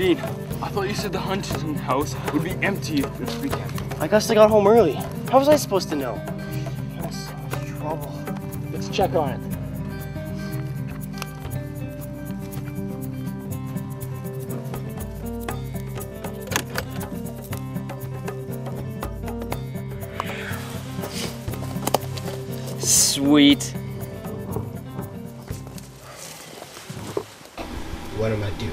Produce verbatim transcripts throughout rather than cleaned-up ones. Dean, I thought you said the Huntington House would be empty this weekend. I guess I got home early. How was I supposed to know? That's so much trouble. Let's check on it. Sweet. What am I doing here?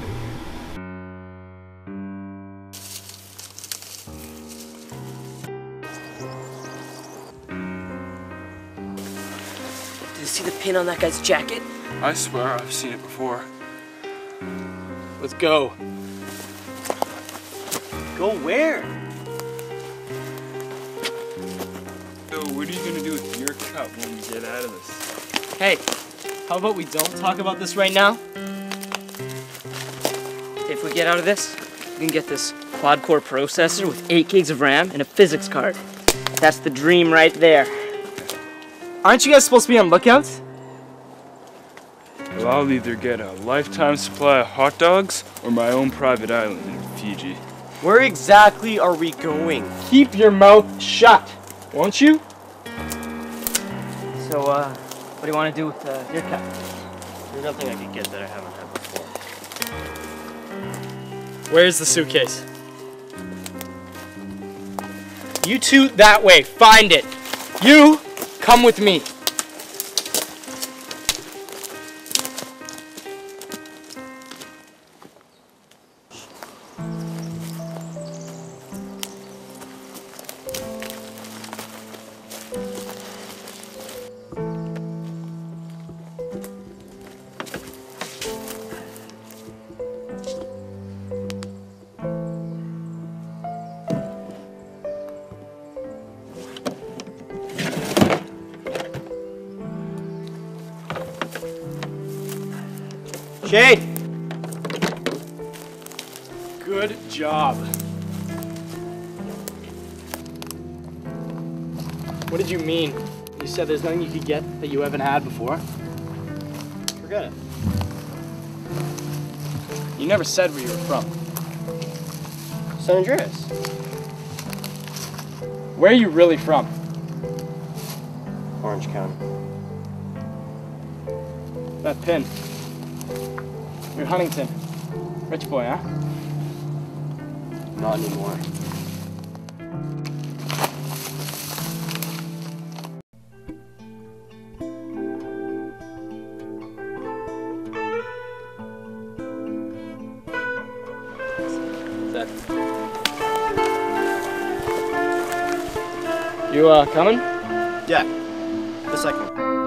Did you see the pin on that guy's jacket? I swear I've seen it before. Let's go. Go where? So what are you gonna do with your cup when we get out of this? Hey, how about we don't talk about this right now? If we get out of this, we can get this quad-core processor with eight gigs of RAM and a physics card. That's the dream right there. Aren't you guys supposed to be on lookout? Well, I'll either get a lifetime supply of hot dogs or my own private island in Fiji. Where exactly are we going? Keep your mouth shut, won't you? So, uh, what do you want to do with uh, your cup? There's nothing I could get that I haven't had before. Where's the suitcase? You two that way, find it. You, come with me. Shade! Good job. What did you mean? You said there's nothing you could get that you haven't had before. Forget it. You never said where you were from. San Andreas. Where are you really from? Orange County. That pin. You're Huntington. Rich boy, huh? Not anymore. You, uh, coming? Yeah. The second.